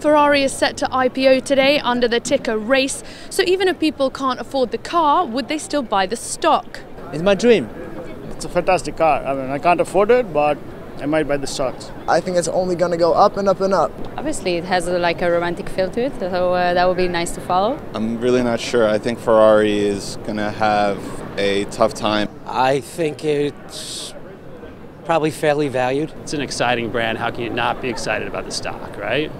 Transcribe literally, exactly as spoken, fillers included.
Ferrari is set to I P O today under the ticker RACE, so even if people can't afford the car, would they still buy the stock? It's my dream. It's a fantastic car. I mean, I can't afford it, but I might buy the stocks. I think it's only going to go up and up and up. Obviously, it has a, like a romantic feel to it, so uh, that would be nice to follow. I'm really not sure. I think Ferrari is going to have a tough time. I think it's probably fairly valued. It's an exciting brand. How can you not be excited about the stock, right?